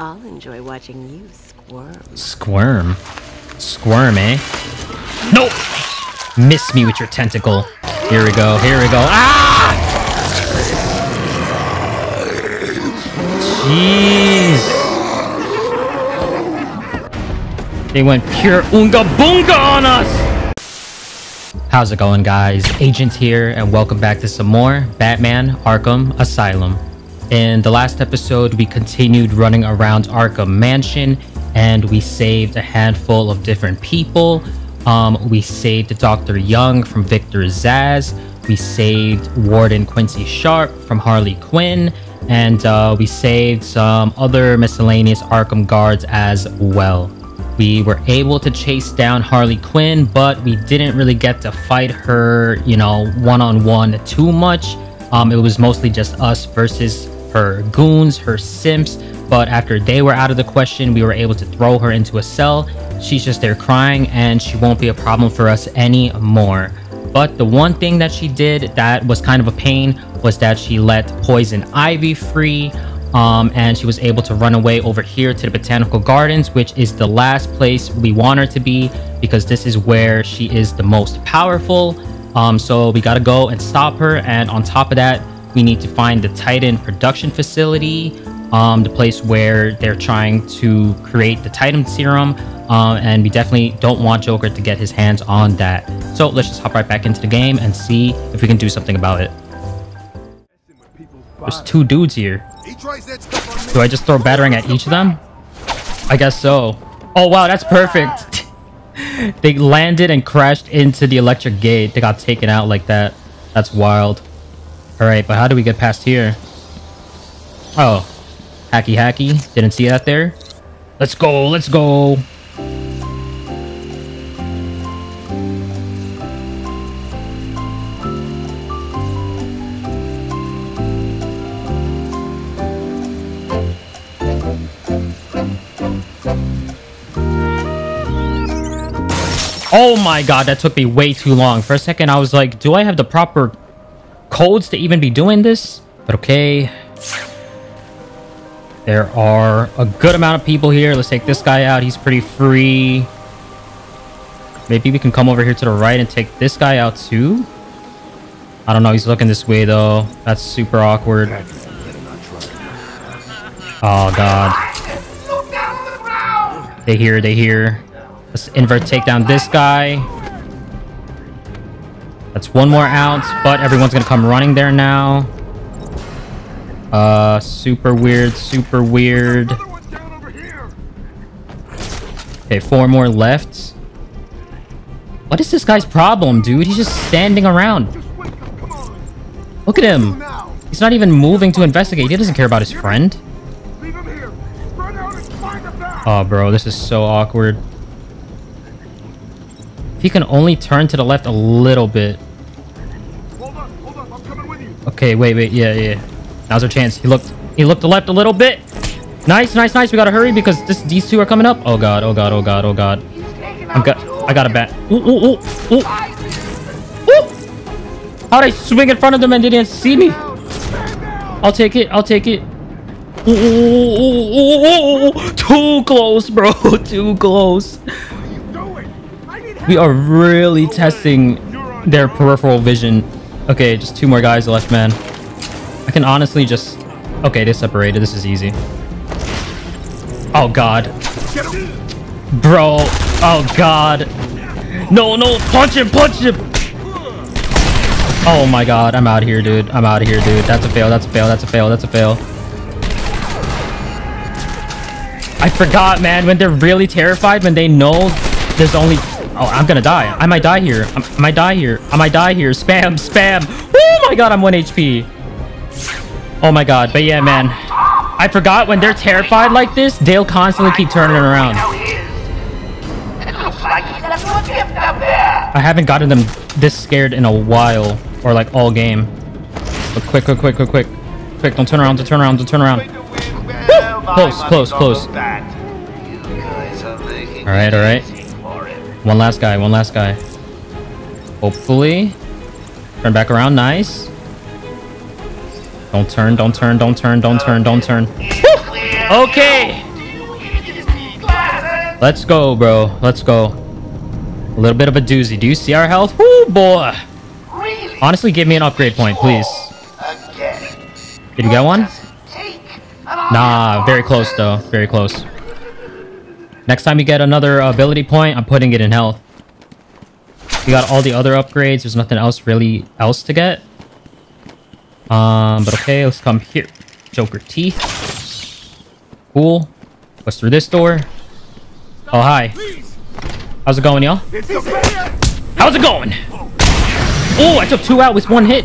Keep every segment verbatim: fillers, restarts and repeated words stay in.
I'll enjoy watching you squirm. Squirm? Squirm, eh? No! Miss me with your tentacle. Here we go, here we go. Ah! Jeez. They went pure Oonga Boonga on us! How's it going, guys? Agent here, and welcome back to some more Batman Arkham Asylum. In the last episode, we continued running around Arkham Mansion, and we saved a handful of different people. Um, we saved Doctor Young from Victor Zazz. We saved Warden Quincy Sharp from Harley Quinn. And uh, we saved some other miscellaneous Arkham guards as well. We were able to chase down Harley Quinn, but we didn't really get to fight her, you know, one-on-one too much. Um, it was mostly just us versus her goons, her simps. But after they were out of the question, we were able to throw her into a cell. She's just there crying, and she won't be a problem for us anymore. But the one thing that she did that was kind of a pain was that she let Poison Ivy free, um, and she was able to run away over here to the Botanical Gardens, which is the last place we want her to be, because this is where she is the most powerful. Um, so we gotta go and stop her, and on top of that, we need to find the Titan production facility, um, the place where they're trying to create the Titan serum, um, and we definitely don't want Joker to get his hands on that. So let's just hop right back into the game and see if we can do something about it. There's two dudes here. Do I just throw battering at each of them? I guess so. Oh wow, that's perfect. They landed and crashed into the electric gate. They got taken out like that. That's wild. All right, but how do we get past here? Oh, hacky hacky. Didn't see that there. Let's go. Let's go. Oh my god, that took me way too long. For a second, I was like, do I have the proper codes to even be doing this? But okay. There are a good amount of people here. Let's take this guy out. He's pretty free. Maybe we can come over here to the right and take this guy out too. I don't know. He's looking this way though. That's super awkward. Oh god. They hear, they hear. Let's invert take down this guy. That's one more out, but everyone's gonna come running there now. Uh, super weird, super weird. Okay, four more left. What is this guy's problem, dude? He's just standing around. Look at him. He's not even moving to investigate. He doesn't care about his friend. Oh, bro, this is so awkward. If he can only turn to the left a little bit. Hold on, hold on, I'm coming with you. Okay, wait, wait, yeah, yeah. Now's our chance. He looked, he looked to the left a little bit. Nice, nice, nice. We gotta hurry because this, these two are coming up. Oh god, oh god, oh god, oh god. I'm got, I got a bat. Ooh, ooh, ooh, ooh. Ooh! How'd I swing in front of them and they didn't see me? I'll take it, I'll take it. Ooh, ooh, ooh, ooh, ooh. Too close, bro. Too close. We are really testing their peripheral vision. Okay, just two more guys left, man. I can honestly just... Okay, they separated. This is easy. Oh, God. Bro. Oh, God. No, no. Punch him. Punch him. Oh, my God. I'm out of here, dude. I'm out of here, dude. That's a fail. That's a fail. That's a fail. That's a fail. I forgot, man. When they're really terrified, when they know there's only... Oh, I'm gonna die. I might die here. I might die here. I might die here. Spam, spam. Oh my god, I'm one H P. Oh my god. But yeah, man. I forgot when they're terrified like this, they'll constantly keep turning around. I haven't gotten them this scared in a while. Or like all game. But quick, quick, quick, quick, quick. Quick, don't turn around, don't turn around, don't turn around. Woo! Close, close, close. Alright, alright. One last guy, one last guy. Hopefully. Turn back around, nice. Don't turn, don't turn, don't turn, don't turn, don't turn. Woo! Okay! Let's go, bro. Let's go. A little bit of a doozy. Do you see our health? Woo, boy. Really? Honestly, give me an upgrade point, please. Again. Did you get one? Nah, very close, though. Very close. Next time you get another ability point, I'm putting it in health. We got all the other upgrades. There's nothing else really else to get. Um, but okay, let's come here. Joker teeth. Cool. What's through this door? Oh, hi. How's it going, y'all? How's it going? Oh, I took two out with one hit.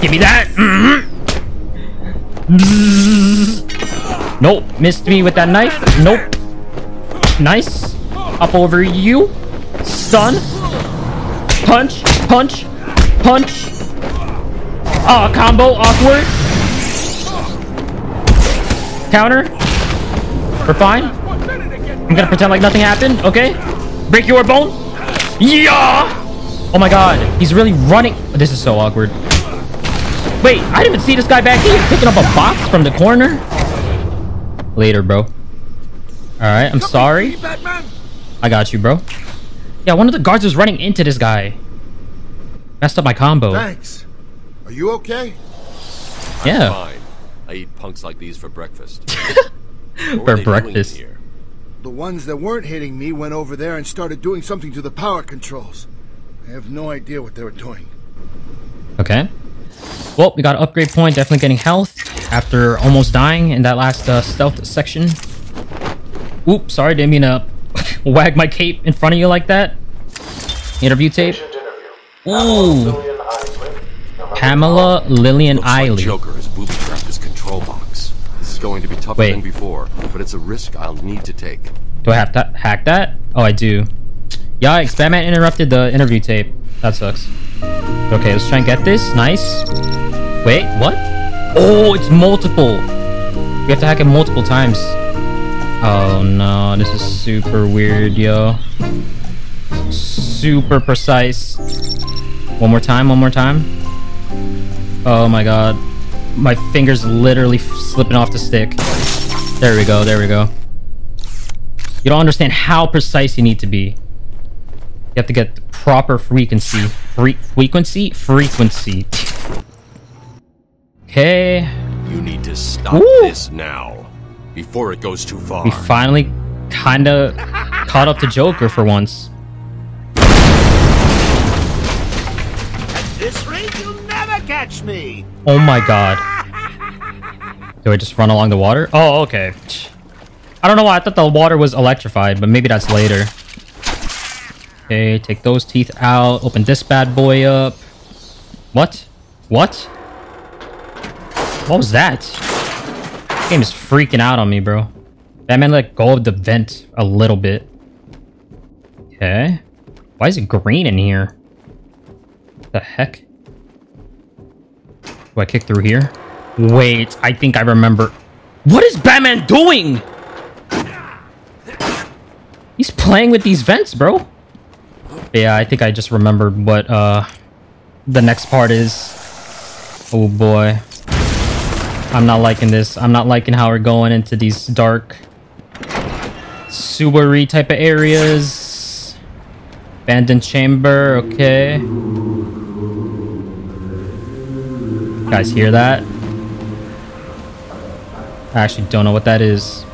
Give me that. Mm-hmm. Nope. Missed me with that knife. Nope. Nice. Up over you. Stun. Punch. Punch. Punch. Ah, oh, combo. Awkward. Counter. We're fine. I'm gonna pretend like nothing happened, okay? Break your bone. Yeah! Oh my god, he's really running. This is so awkward. Wait, I didn't even see this guy back here picking up a box from the corner. Later, bro. Alright, I'm sorry. I got you, bro. Yeah, one of the guards was running into this guy. Messed up my combo. Thanks. Are you okay? Yeah. I'm fine. I eat punks like these for breakfast. For breakfast. The ones that weren't hitting me went over there and started doing something to the power controls. I have no idea what they were doing. Okay. Well, we got an upgrade point. Definitely getting health after almost dying in that last uh, stealth section. Oops, sorry. Didn't mean to wag my cape in front of you like that. Interview tape. Ooh. Pamela Lillian Isley. Joker has booby-trapped his control box. This is going to be tougher Wait. than before, but it's a risk I'll need to take. Do I have to hack that? Oh, I do. Yikes, Batman interrupted the interview tape. That sucks. Okay, let's try and get this. Nice. Wait, what? Oh, it's multiple. We have to hack it multiple times. Oh, no. This is super weird, yo. Super precise. One more time, one more time. Oh, my God. My finger's literally slipping off the stick. There we go, there we go. You don't understand how precise you need to be. You have to get the proper frequency. Fre frequency? Frequency. Okay. You need to stop Ooh. this now, before it goes too far. We finally kinda caught up to Joker for once. At this rate, you'll never catch me! Oh my god. Do I just run along the water? Oh, okay. I don't know why I thought the water was electrified, but maybe that's later. Okay, take those teeth out. Open this bad boy up. What? What? What was that? This game is freaking out on me, bro. Batman let go of the vent a little bit. Okay. Why is it green in here? What the heck? Do I kick through here? Wait, I think I remember. What is Batman doing? He's playing with these vents, bro. Yeah, I think I just remembered what uh, the next part is. Oh boy. I'm not liking this. I'm not liking how we're going into these dark, sewery type of areas. Abandoned chamber, okay. You guys hear that? I actually don't know what that is.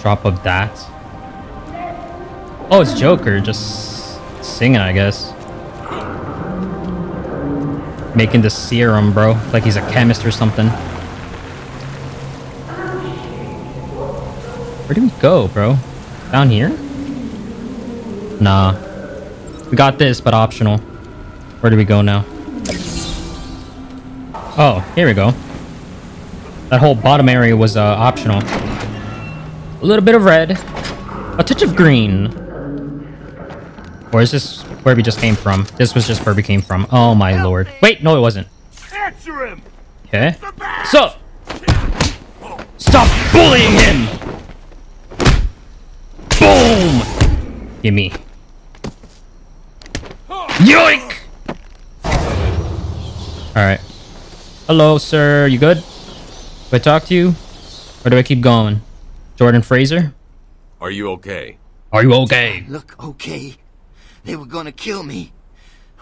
Drop of that. Oh, it's Joker just singing, I guess. Making the serum, bro. Like he's a chemist or something. Where do we go, bro? Down here? Nah. We got this, but optional. Where do we go now? Oh, here we go. That whole bottom area was uh, optional. A little bit of red. A touch of green. Or is this where we just came from? This was just where we came from. Oh my lord. Wait, no it wasn't. Answer him. Okay. So. Stop bullying him! Boom! Gimme. Yoink! Alright. Hello, sir. You good? Do I talk to you? Or do I keep going? Jordan Fraser? Are you okay? Are you okay? Look, okay. They were gonna kill me.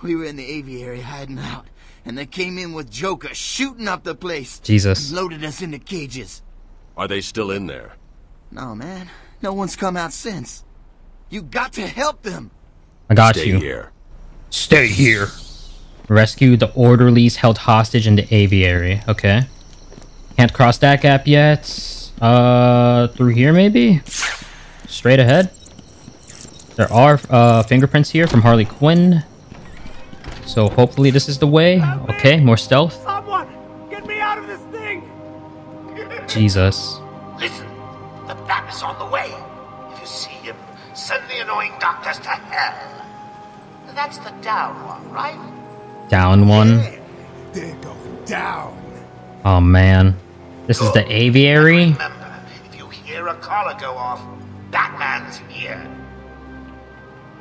We were in the aviary hiding out, and they came in with Joker shooting up the place. Jesus. Loaded us into cages. Are they still in there? No, man. No one's come out since. You got to help them. I got Stay you. Stay here. Stay here. Rescue the orderlies held hostage in the aviary. Okay. Can't cross that gap yet. Uh, through here maybe? Straight ahead. There are uh, fingerprints here from Harley Quinn. So hopefully this is the way. Okay, more stealth. Someone, get me out of this thing! Jesus. Listen, the bat is on the way. If you see him, send the annoying doctors to hell. That's the down one, right? Down one. Yeah, they're going down. Oh man, this Good. is the aviary. And remember, if you hear a collar go off, Batman's here.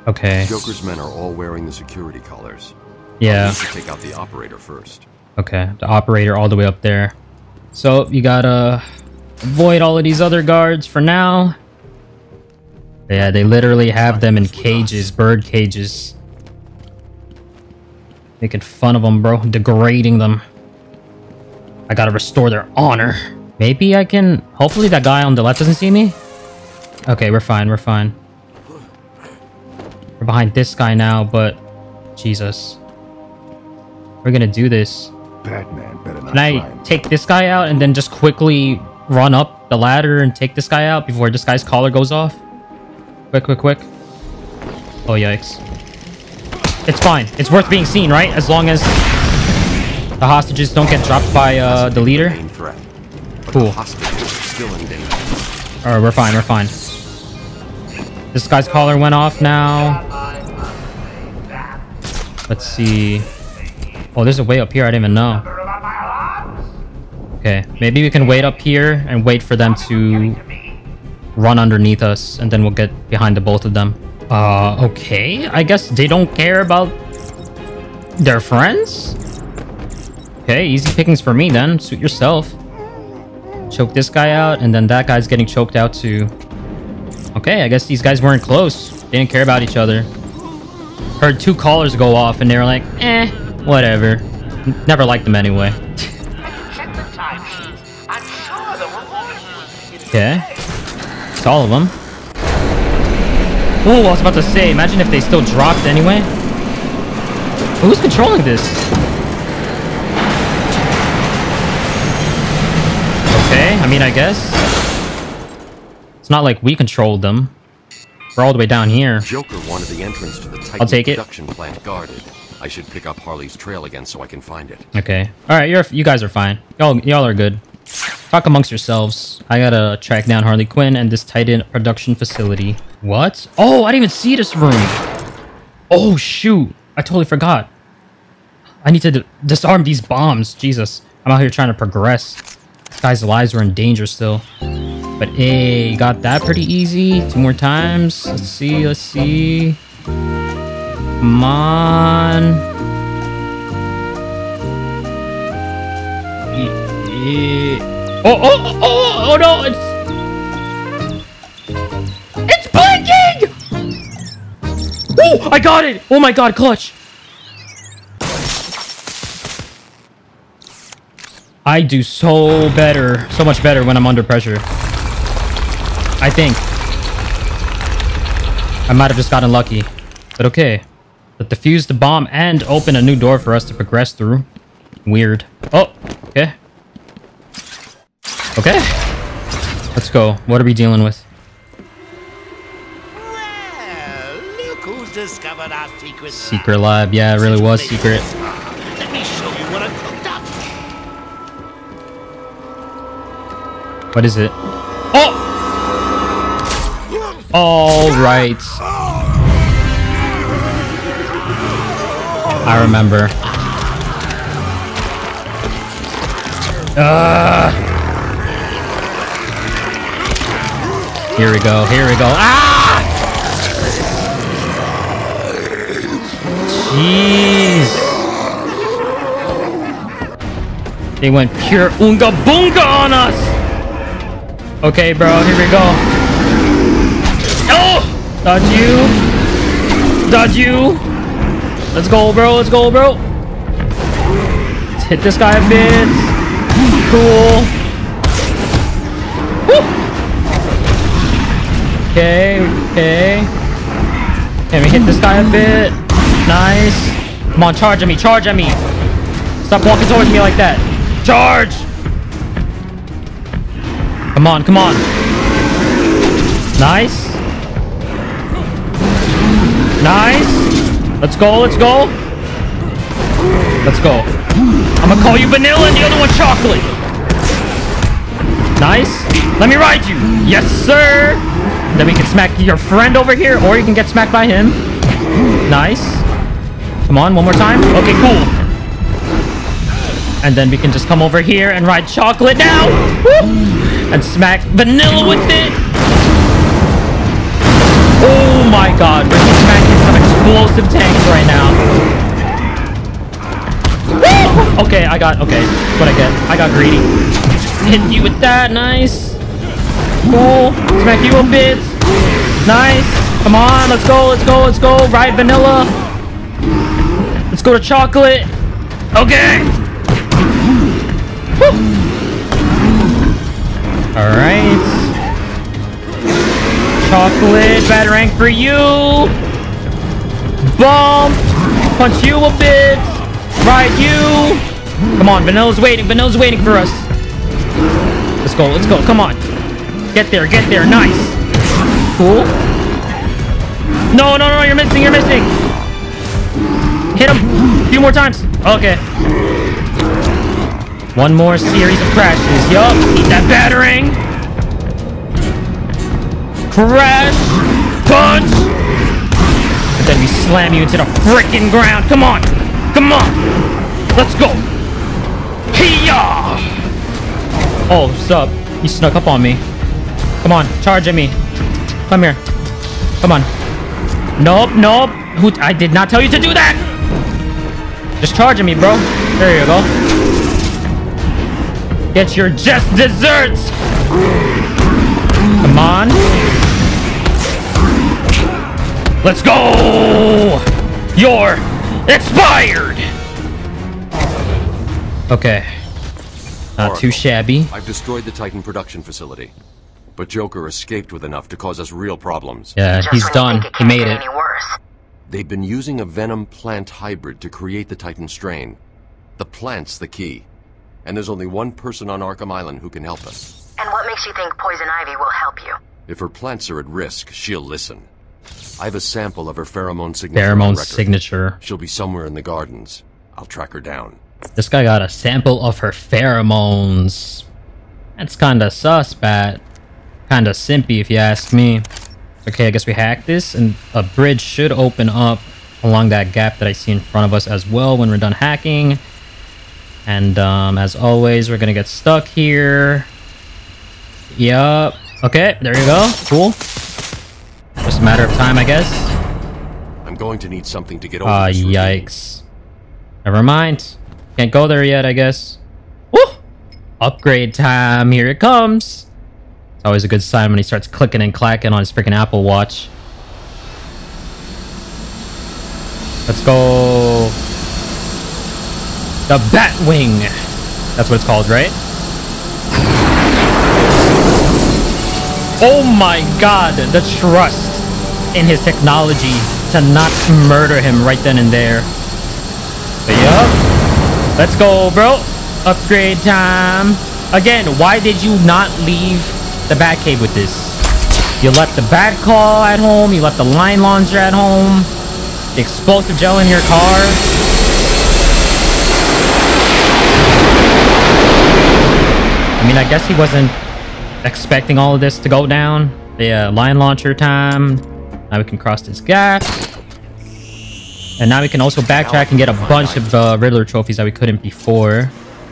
Okay. Joker's men are all wearing the security collars. Yeah. To take out the operator first. Okay, the operator all the way up there. So you gotta avoid all of these other guards for now. Yeah, they literally have them in cages, bird cages. Making fun of them, bro. Degrading them. I gotta restore their honor. Maybe I can... Hopefully that guy on the left doesn't see me. Okay, we're fine, we're fine. We're behind this guy now, but Jesus, we're gonna do this. Batman better not. Can I take this guy out and then just quickly run up the ladder and take this guy out before this guy's collar goes off? Quick, quick, quick! Oh yikes! It's fine. It's worth being seen, right? As long as the hostages don't get dropped by uh, the leader. Cool. All right, we're fine. We're fine. This guy's collar went off now. Let's see. Oh, there's a way up here. I didn't even know. Okay, maybe we can wait up here and wait for them to run underneath us, and then we'll get behind the both of them. Uh, okay. I guess they don't care about their friends? Okay, easy pickings for me then. Suit yourself. Choke this guy out, and then that guy's getting choked out too. Okay, I guess these guys weren't close. They didn't care about each other. Heard two callers go off and they were like, eh, whatever. N never liked them anyway. Okay. It's all of them. Oh, I was about to say, imagine if they still dropped anyway. Who's controlling this? Okay, I mean, I guess. It's not like we controlled them. We're all the way down here. Joker wanted the entrance to the Titan I'll take it. production plant guarded. I should pick up Harley's trail again so I can find it. Okay. All right, you're you guys are fine. Y'all y'all are good. Talk amongst yourselves. I gotta track down Harley Quinn and this Titan production facility. What? Oh, I didn't even see this room. Oh shoot! I totally forgot. I need to disarm these bombs. Jesus, I'm out here trying to progress. These guys' lives are in danger still. But hey, got that pretty easy. Two more times. Let's see, let's see. Come on. Oh, oh, oh, oh, oh no, it's... It's blinking! Oh, I got it! Oh my god, clutch! I do so better, so much better when I'm under pressure. I think. I might have just gotten lucky. But okay. But defuse the bomb and open a new door for us to progress through. Weird. Oh, okay. Okay. Let's go. What are we dealing with? Well, look who's discovered our secret. Secret lab. Yeah, it really was secret. Let me show you what I cooked up. What is it? Oh! All right. I remember. Uh, here we go. Here we go. Ah! Jeez. They went pure Oonga Boonga on us. Okay, bro, here we go. Oh! Dodge you. Dodge you. Let's go, bro. Let's go, bro. Let's hit this guy a bit. Cool. Woo! Okay, okay. Can we hit this guy a bit? Nice. Come on, charge at me. Charge at me. Stop walking towards me like that. Charge! Come on, come on. Nice. Nice. Let's go, let's go. Let's go. I'm gonna call you vanilla and the other one chocolate. Nice. Let me ride you. Yes, sir. Then we can smack your friend over here, or you can get smacked by him. Nice. Come on, one more time. Okay, cool. And then we can just come over here and ride chocolate now. Woo! And smack vanilla with it. Oh my god, we're smacking some explosive tanks right now. Woo! Okay, I got, okay, that's what I get. I got greedy. Hit you with that, nice. Cool, smack you a bit. Nice, come on, let's go, let's go, let's go. Ride vanilla. Let's go to chocolate. Okay. Woo. All right, chocolate batarang for you. Bump, punch you a bit, ride you. Come on, vanilla's waiting. Vanilla's waiting for us. Let's go. Let's go. Come on, get there. Get there. Nice. Cool. No, no, no. You're missing. You're missing. Hit him a few more times. Okay. One more series of crashes. Yup. Eat that batarang. Crash. Punch. And then we slam you into the freaking ground. Come on. Come on. Let's go. Hiya. Oh, sup. He snuck up on me. Come on. Charge at me. Come here. Come on. Nope. Nope. Who? I did not tell you to do that. Just charge at me, bro. There you go. Get your just desserts! Come on. Let's go! You're expired! Okay. Not Oracle, too shabby. I've destroyed the Titan production facility. But Joker escaped with enough to cause us real problems. Yeah, just he's done. He made it. They've been using a venom plant hybrid to create the Titan strain. The plant's the key. And there's only one person on Arkham Island who can help us. And what makes you think Poison Ivy will help you? If her plants are at risk, she'll listen. I have a sample of her pheromone signature. Pheromone signature. She'll be somewhere in the gardens. I'll track her down. This guy got a sample of her pheromones. That's kinda suspect. Kinda simpy if you ask me. Okay, I guess we hack this, and a bridge should open up along that gap that I see in front of us as well when we're done hacking. And um, as always, we're gonna get stuck here. Yup. Okay, there you go. Cool. Just a matter of time, I guess. I'm going to need something to get over. Ah, uh, yikes. Never mind. Can't go there yet, I guess. Woo! Upgrade time. Here it comes. It's always a good sign when he starts clicking and clacking on his freaking Apple Watch. Let's go. The Batwing. That's what it's called, right? Oh my god, the trust in his technology to not murder him right then and there. But yup. Let's go, bro. Upgrade time. Again, why did you not leave the Batcave with this? You left the Batclaw at home. You left the Line Launcher at home. The explosive gel in your car. I mean, I guess he wasn't expecting all of this to go down. Yeah, Lion Launcher time. Now we can cross this gap. And now we can also backtrack and get a bunch of uh, Riddler trophies that we couldn't before.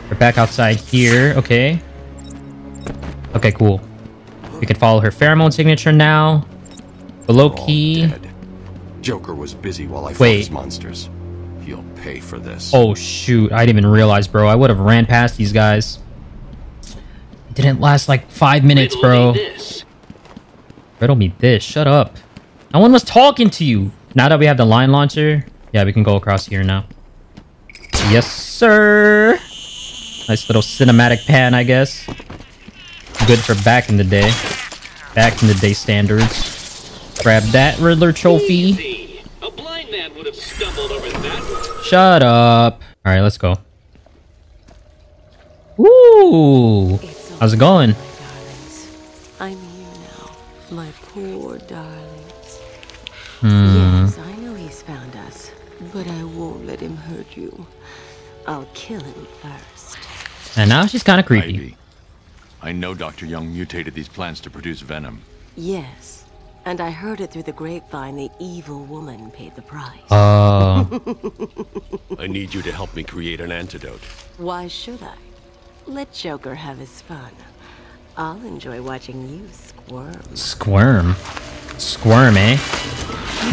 We're back outside here. Okay. Okay, cool. We can follow her pheromone signature now. Below key. Joker was busy while I fought his monsters. He'll pay for this. Oh, shoot. I didn't even realize, bro. I would have ran past these guys. Didn't last like five minutes, bro. Riddle me this. Shut up. No one was talking to you. Now that we have the line launcher, yeah, we can go across here now. Yes, sir. Nice little cinematic pan, I guess. Good for back in the day. Back in the day standards. Grab that Riddler trophy. A blind man would have stumbled over that. Shut up. All right, let's go. Ooh. How's it going? I'm here now, my poor darlings. Hmm. Yes, I know he's found us, but I won't let him hurt you. I'll kill him first. And now she's kind of creepy. Ivy, I know Doctor Young mutated these plants to produce venom. Yes, and I heard it through the grapevine. The evil woman paid the price. Uh. I need you to help me create an antidote. Why should I? Let Joker have his fun. I'll enjoy watching you squirm. Squirm? Squirm, eh?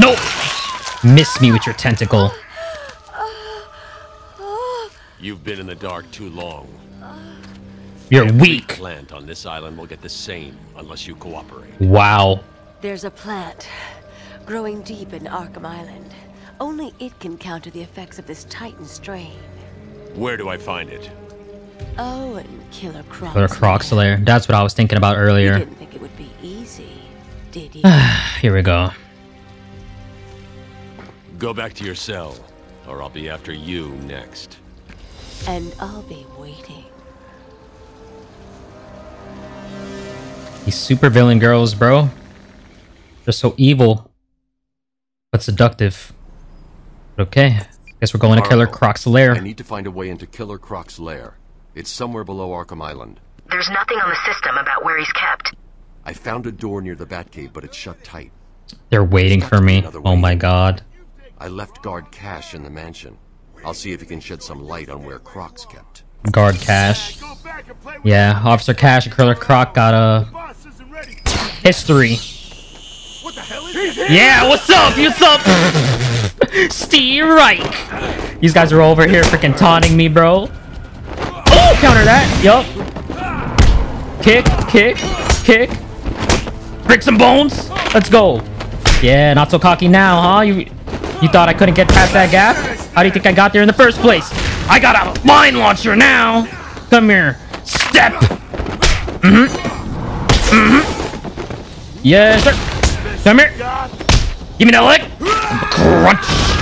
No! Miss me with your tentacle. You've been in the dark too long. You're Every weak. Plant on this island will get the same unless you cooperate. Wow. There's a plant growing deep in Arkham Island. Only it can counter the effects of this Titan strain. Where do I find it? Oh, and Killer Croc. Killer Croc's lair. That's what I was thinking about earlier. You didn't think it would be easy, did you? Here we go. Go back to your cell, or I'll be after you next. And I'll be waiting. These supervillain girls, bro. They're so evil, but seductive. But okay, guess we're going Oracle. to Killer Croc's lair. I need to find a way into Killer Croc's lair. It's somewhere below Arkham Island. There's nothing on the system about where he's kept. I found a door near the Batcave, but it's shut tight. They're waiting for me. Oh my god. I left Guard Cash in the mansion. I'll see if he can shed some light on where Croc's kept. Guard Cash. Yeah, Officer Cash and Killer Croc got a history. What the hell is this? Yeah, what's up? What's up? Steve Reich. These guys are over here freaking taunting me, bro. Oh, counter that. Yup. Kick, kick, kick. Break some bones. Let's go. Yeah, not so cocky now, huh? You you thought I couldn't get past that gap? How do you think I got there in the first place? I got a line launcher now. Come here. Step. Mm-hmm. Mm-hmm. Yes, sir. Come here. Give me that leg. Crunch.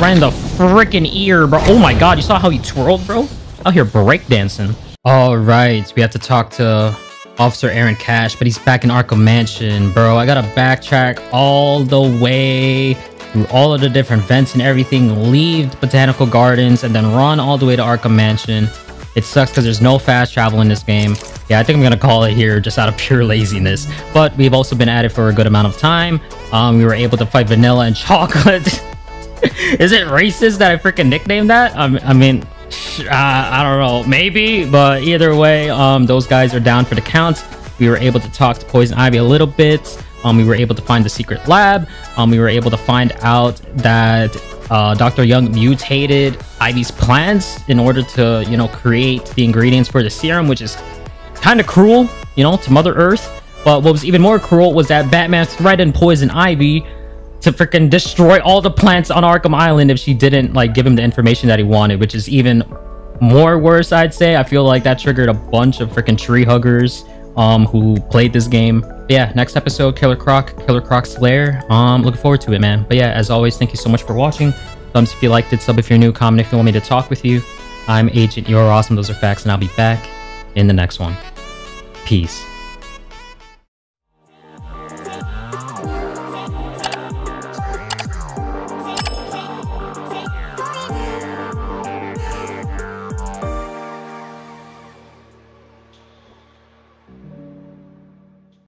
Right in the freaking ear, bro. Oh my god, you saw how he twirled, bro? Out here breakdancing. Alright, we have to talk to Officer Aaron Cash, but he's back in Arkham Mansion, bro. I gotta backtrack all the way through all of the different vents and everything, leave Botanical Gardens, and then run all the way to Arkham Mansion. It sucks because there's no fast travel in this game. Yeah, I think I'm gonna call it here just out of pure laziness. But we've also been at it for a good amount of time. Um, we were able to fight Vanilla and Chocolate. Is it racist that I freaking nicknamed that? Um, I mean, uh, I don't know, maybe, but either way, um, those guys are down for the count. We were able to talk to Poison Ivy a little bit. Um, we were able to find the secret lab. Um, we were able to find out that uh, Doctor Young mutated Ivy's plants in order to, you know, create the ingredients for the serum, which is kind of cruel, you know, to Mother Earth. But what was even more cruel was that Batman threatened Poison Ivy to freaking destroy all the plants on Arkham Island if she didn't like give him the information that he wanted, which is even more worse, I'd say. I feel like that triggered a bunch of freaking tree huggers um who played this game. But yeah, next episode, Killer Croc, Killer Croc's lair. Um, looking forward to it, man. But yeah, as always, thank you so much for watching. Thumbs if you liked it, sub if you're new, comment if you want me to talk with you. I'm Agent, you're awesome, those are facts, and I'll be back in the next one. Peace.